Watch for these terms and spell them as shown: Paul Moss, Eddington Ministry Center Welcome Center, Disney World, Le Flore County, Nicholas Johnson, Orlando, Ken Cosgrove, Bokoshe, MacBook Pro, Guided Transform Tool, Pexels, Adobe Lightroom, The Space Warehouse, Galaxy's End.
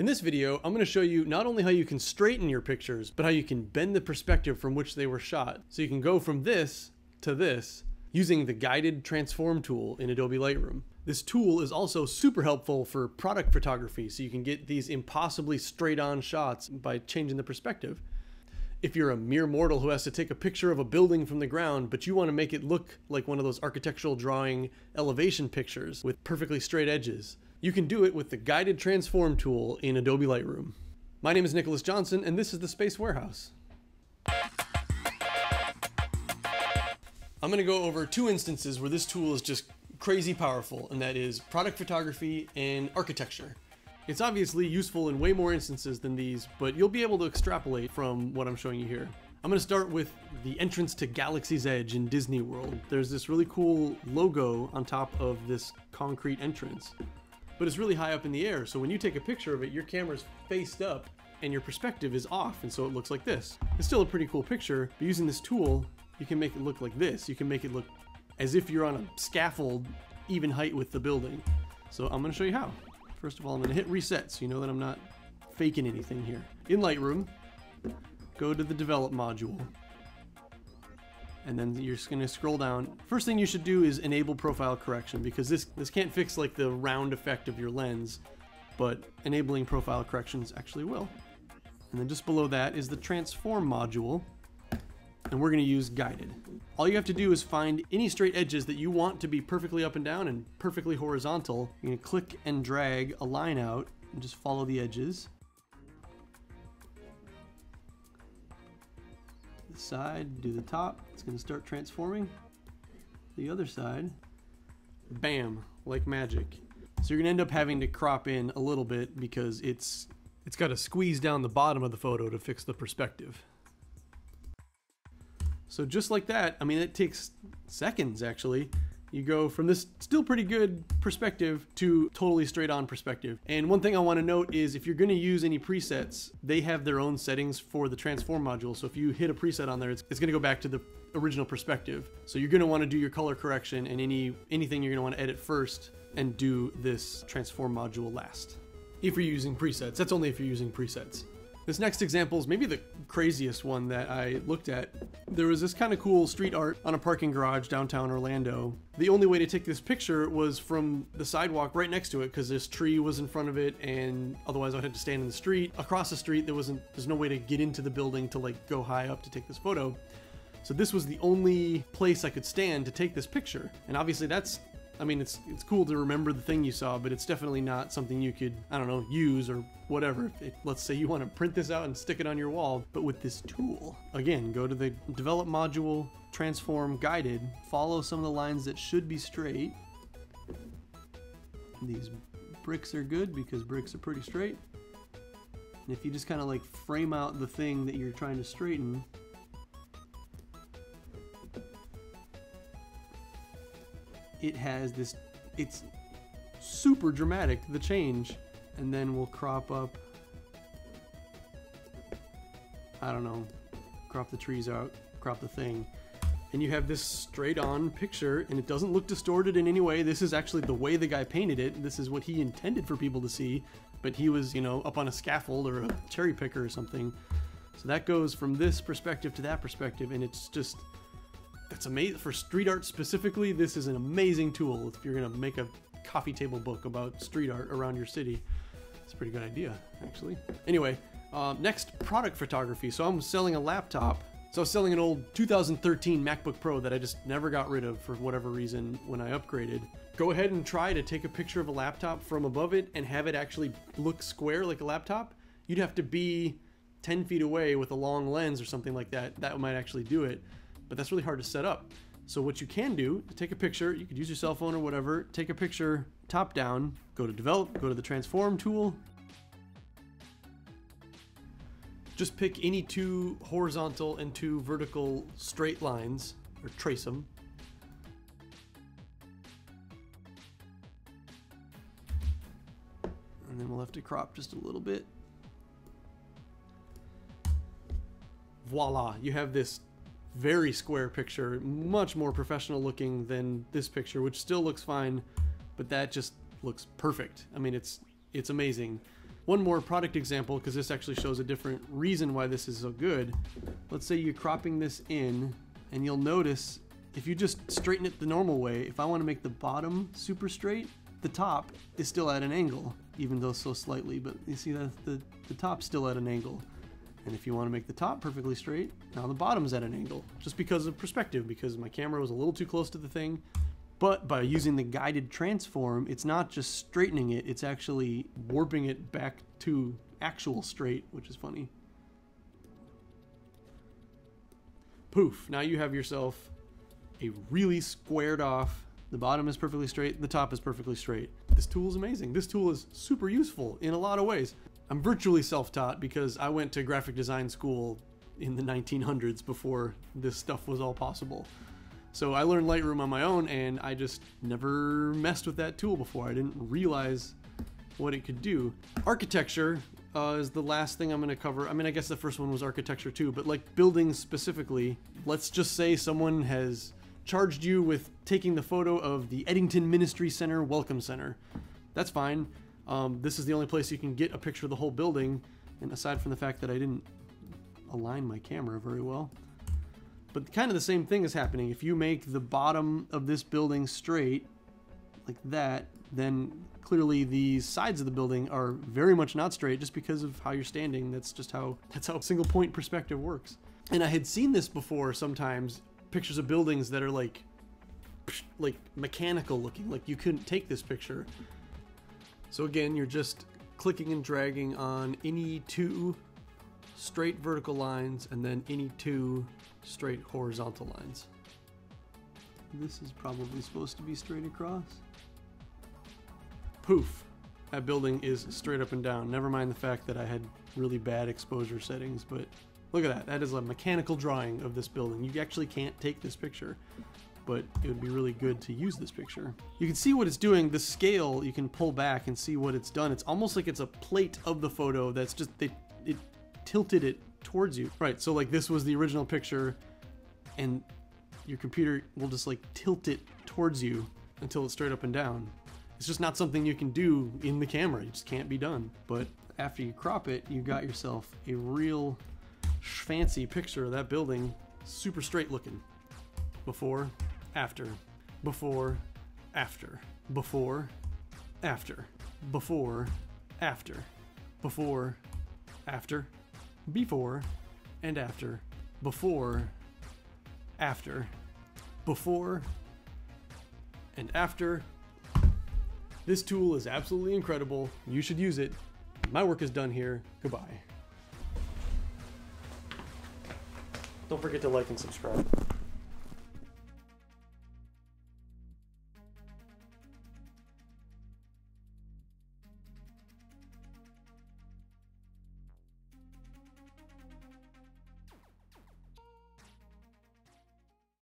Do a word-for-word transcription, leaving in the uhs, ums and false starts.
In this video, I'm going to show you not only how you can straighten your pictures, but how you can bend the perspective from which they were shot. So you can go from this to this using the Guided Transform Tool in Adobe Lightroom. This tool is also super helpful for product photography, so you can get these impossibly straight-on shots by changing the perspective. If you're a mere mortal who has to take a picture of a building from the ground, but you want to make it look like one of those architectural drawing elevation pictures with perfectly straight edges, you can do it with the Guided Transform tool in Adobe Lightroom. My name is Nicholas Johnson, and this is The Space Warehouse. I'm going to go over two instances where this tool is just crazy powerful, and that is product photography and architecture. It's obviously useful in way more instances than these, but you'll be able to extrapolate from what I'm showing you here. I'm gonna start with the entrance to Galaxy's Edge in Disney World. There's this really cool logo on top of this concrete entrance, but it's really high up in the air, so when you take a picture of it, your camera's faced up and your perspective is off, and so it looks like this. It's still a pretty cool picture, but using this tool, you can make it look like this. You can make it look as if you're on a scaffold even height with the building. So I'm gonna show you how. First of all, I'm gonna hit reset so you know that I'm not faking anything here. In Lightroom, go to the develop module. And then you're just gonna scroll down. First thing you should do is enable profile correction, because this, this can't fix like the round effect of your lens, but enabling profile corrections actually will. And then just below that is the transform module, and we're gonna use guided. All you have to do is find any straight edges that you want to be perfectly up and down and perfectly horizontal. You're gonna click and drag a line out and just follow the edges. The side, do the top, it's gonna start transforming. The other side, bam, like magic. So you're gonna end up having to crop in a little bit because it's it's gotta squeeze down the bottom of the photo to fix the perspective. So just like that, I mean, it takes seconds actually. You go from this still pretty good perspective to totally straight on perspective. And one thing I wanna note is if you're gonna use any presets, they have their own settings for the transform module. So if you hit a preset on there, it's, it's gonna go back to the original perspective. So you're gonna wanna do your color correction and any anything you're gonna wanna edit first and do this transform module last. If you're using presets, that's only if you're using presets. This next example is maybe the craziest one that I looked at. There was this kind of cool street art on a parking garage downtown Orlando. The only way to take this picture was from the sidewalk right next to it because this tree was in front of it, and otherwise I'd have to stand in the street. Across the street, there wasn't, there's no way to get into the building to like go high up to take this photo. So this was the only place I could stand to take this picture. And obviously that's, I mean, it's it's cool to remember the thing you saw, but it's definitely not something you could, I don't know, use or whatever. It, let's say you want to print this out and stick it on your wall, but with this tool. Again, go to the Develop Module, Transform Guided, follow some of the lines that should be straight. These bricks are good because bricks are pretty straight. And if you just kind of like frame out the thing that you're trying to straighten, it has this, it's super dramatic, the change. And then we'll crop up, I don't know, crop the trees out, crop the thing. And you have this straight on picture, and it doesn't look distorted in any way. This is actually the way the guy painted it. This is what he intended for people to see, but he was, you know, up on a scaffold or a cherry picker or something. So that goes from this perspective to that perspective, and it's just, that's amazing. For street art specifically, this is an amazing tool if you're gonna make a coffee table book about street art around your city. It's a pretty good idea, actually. Anyway, uh, next, product photography. So I'm selling a laptop. So I was selling an old two thousand thirteen MacBook Pro that I just never got rid of for whatever reason when I upgraded. Go ahead and try to take a picture of a laptop from above it and have it actually look square like a laptop. You'd have to be ten feet away with a long lens or something like that. That might actually do it. But that's really hard to set up. So what you can do, take a picture, you could use your cell phone or whatever, take a picture top down, go to develop, go to the transform tool. Just pick any two horizontal and two vertical straight lines, or trace them. And then we'll have to crop just a little bit. Voila, you have this very square picture, much more professional looking than this picture, which still looks fine, but that just looks perfect. I mean, it's it's amazing. One more product example, because this actually shows a different reason why this is so good. Let's say you're cropping this in, and you'll notice if you just straighten it the normal way, if I want to make the bottom super straight, the top is still at an angle, even though so slightly, but you see that the, the top's still at an angle. And if you want to make the top perfectly straight, now the bottom's at an angle, just because of perspective, because my camera was a little too close to the thing. But by using the guided transform, it's not just straightening it, it's actually warping it back to actual straight, which is funny. Poof, now you have yourself a really squared off, the bottom is perfectly straight, the top is perfectly straight. This tool is amazing. This tool is super useful in a lot of ways. I'm virtually self-taught because I went to graphic design school in the nineteen hundreds before this stuff was all possible. So I learned Lightroom on my own, and I just never messed with that tool before. I didn't realize what it could do. Architecture uh, is the last thing I'm gonna cover. I mean, I guess the first one was architecture too, but like buildings specifically, let's just say someone has charged you with taking the photo of the Eddington Ministry Center Welcome Center. That's fine. Um, this is the only place you can get a picture of the whole building, and aside from the fact that I didn't align my camera very well. But kind of the same thing is happening. If you make the bottom of this building straight, like that, then clearly the sides of the building are very much not straight just because of how you're standing. That's just how, that's how single point perspective works. And I had seen this before sometimes, pictures of buildings that are like, like mechanical looking, like you couldn't take this picture. So again, you're just clicking and dragging on any two straight vertical lines and then any two straight horizontal lines. This is probably supposed to be straight across. Poof! That building is straight up and down. Never mind the fact that I had really bad exposure settings, but look at that. That is a mechanical drawing of this building. You actually can't take this picture, but it would be really good to use this picture. You can see what it's doing. The scale, you can pull back and see what it's done. It's almost like it's a plate of the photo that's just, they, it tilted it towards you. Right, so like this was the original picture, and your computer will just like tilt it towards you until it's straight up and down. It's just not something you can do in the camera. It just can't be done. But after you crop it, you got yourself a real fancy picture of that building, super straight looking. Before, after, before, after, before, after, before, after, before, after, before, and after, before, after, before, and after. This tool is absolutely incredible. You should use it. My work is done here. Goodbye. Don't forget to like and subscribe.